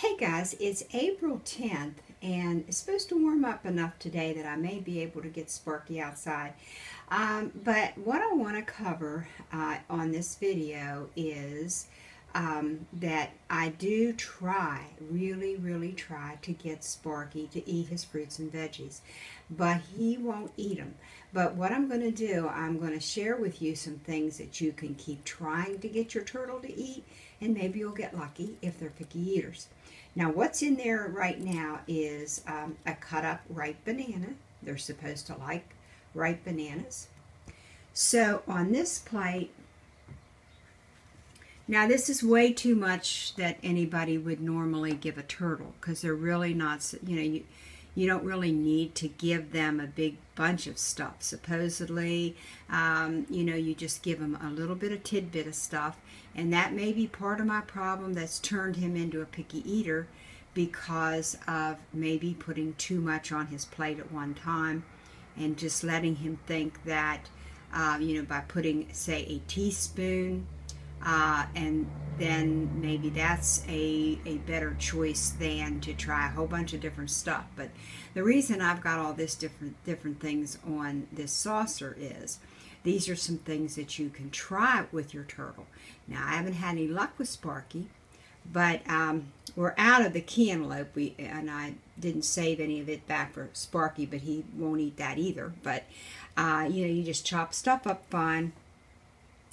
Hey guys, it's April 10th and it's supposed to warm up enough today that I may be able to get Sparky outside. But what I want to cover on this video is that I do try, really try to get Sparky to eat his fruits and veggies, but he won't eat them. But what I'm going to do, I'm going to share with you some things that you can keep trying to get your turtle to eat, and maybe you'll get lucky if they're picky eaters. Now what's in there right now is a cut up ripe banana. They're supposed to like ripe bananas. So on this plate, now this is way too much that anybody would normally give a turtle, because they're really not, you know, you don't really need to give them a big bunch of stuff. Supposedly, you know, you just give them a little bit of tidbit of stuff, and that may be part of my problem that's turned him into a picky eater, because of maybe putting too much on his plate at one time and just letting him think that, you know, by putting, say, a teaspoon, and then maybe that's a better choice than to try a whole bunch of different stuff. But the reason I've got all this different things on this saucer is these are some things that you can try with your turtle. Now I haven't had any luck with Sparky, but we're out of the cantaloupe, and I didn't save any of it back for Sparky, but he won't eat that either. But you know, you just chop stuff up fine.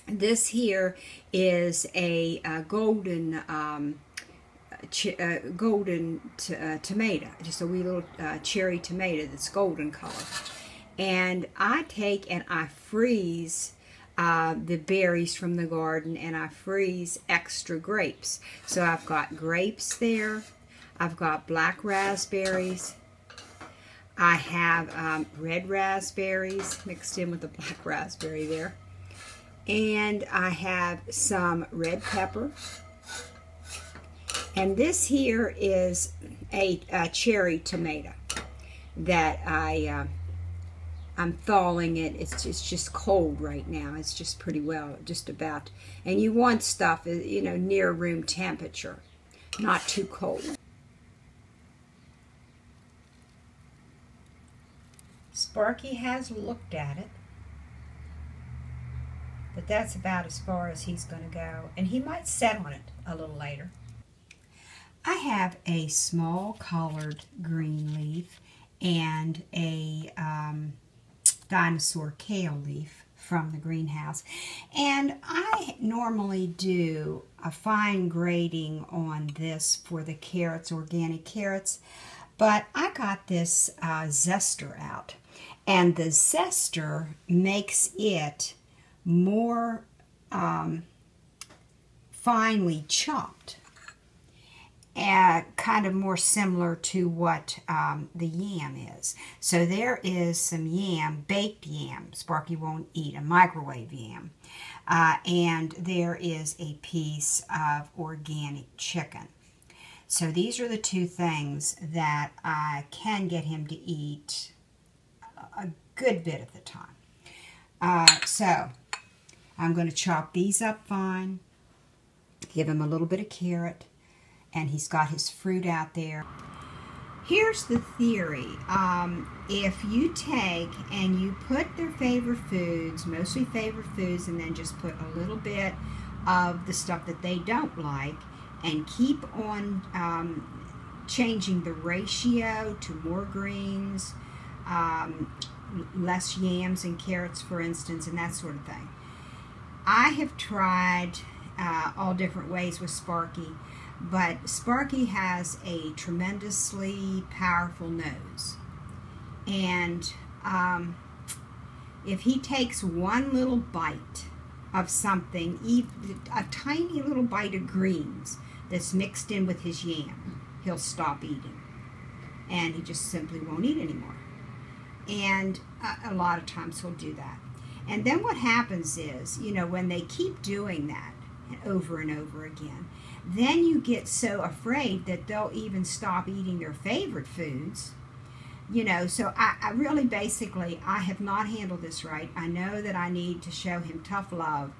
This here is a golden tomato, just a wee little cherry tomato that's golden color. And I take and I freeze the berries from the garden, and I freeze extra grapes. So I've got grapes there. I've got black raspberries. I have red raspberries mixed in with the black raspberry there. And I have some red pepper. And this here is a cherry tomato that I'm thawing it. It's just cold right now. It's just pretty well, just about. And you want stuff, you know, near room temperature, not too cold. Sparky has looked at it, but that's about as far as he's going to go, and he might set on it a little later. I have a small collared green leaf and a dinosaur kale leaf from the greenhouse, and I normally do a fine grating on this for the carrots, organic carrots, but I got this zester out, and the zester makes it more finely chopped, kind of more similar to what the yam is. So there is some yam, baked yam. Sparky won't eat a microwave yam. And there is a piece of organic chicken. So these are the two things that I can get him to eat a good bit of the time. So I'm going to chop these up fine, give him a little bit of carrot, and he's got his fruit out there. Here's the theory. If you take and you put their favorite foods, mostly favorite foods, and then just put a little bit of the stuff that they don't like, and keep on changing the ratio to more greens, less yams and carrots, for instance, and that sort of thing. I have tried all different ways with Sparky, but Sparky has a tremendously powerful nose. And if he takes one little bite of something, even a tiny little bite of greens that's mixed in with his yam, he'll stop eating. And he just simply won't eat anymore. And a lot of times he'll do that. And then what happens is, you know, when they keep doing that and over again, then you get so afraid that they'll even stop eating their favorite foods, you know. So I really, basically, I have not handled this right. I know that I need to show him tough love,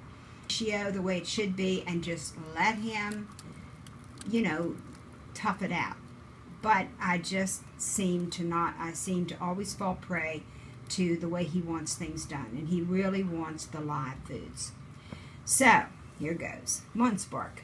show the way it should be, and just let him, you know, tough it out. But I just seem to not, I seem to always fall prey to the way he wants things done. And he really wants the live foods. So, here goes. One Spark.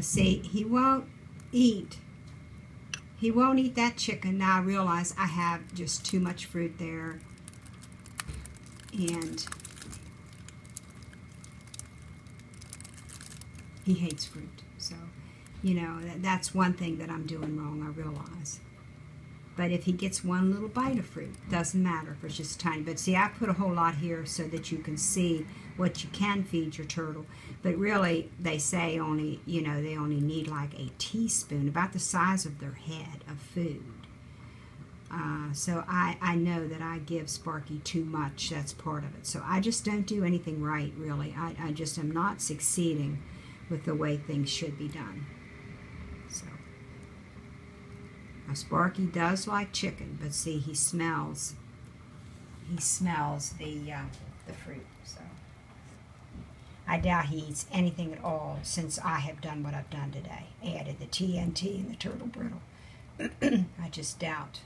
See, he won't eat that chicken. Now I realize I have just too much fruit there, and he hates fruit, so you know that's one thing that I'm doing wrong, I realize. But if he gets one little bite of fruit, doesn't matter if it's just tiny. But see, I put a whole lot here so that you can see what you can feed your turtle. But really, they say only, you know, they only need like a teaspoon, about the size of their head, of food. So I know that I give Sparky too much. That's part of it. So I just don't do anything right, really. I just am not succeeding with the way things should be done. Now Sparky does like chicken, but see, he smells the fruit. So I doubt he eats anything at all since I have done what I've done today, added the TNT and the Turtle Brittle. I just doubt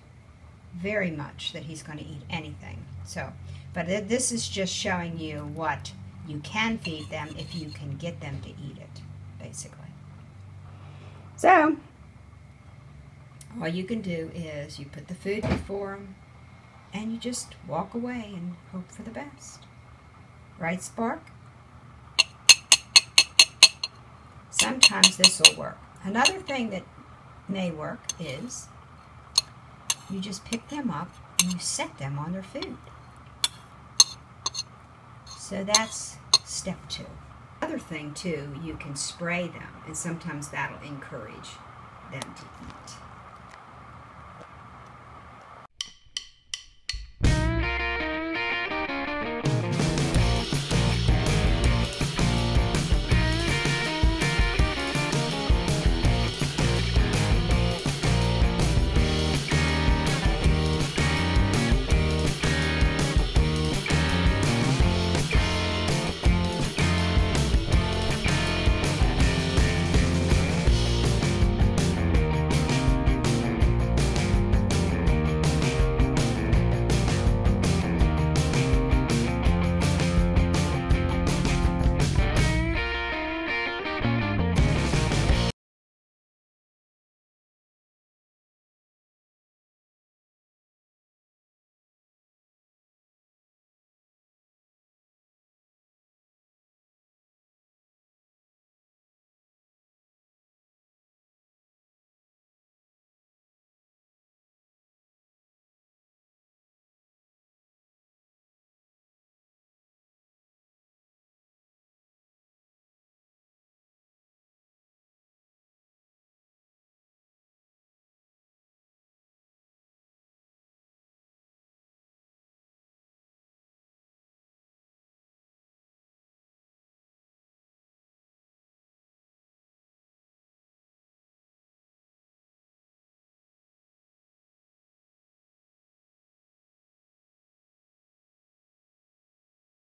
very much that he's going to eat anything. So, but this is just showing you what you can feed them if you can get them to eat it, basically. So. All you can do is you put the food before them and you just walk away and hope for the best. Right, Spark? Sometimes this will work. Another thing that may work is you just pick them up and you set them on their food. So that's step two. Another thing, too, you can spray them, and sometimes that'll encourage them to eat.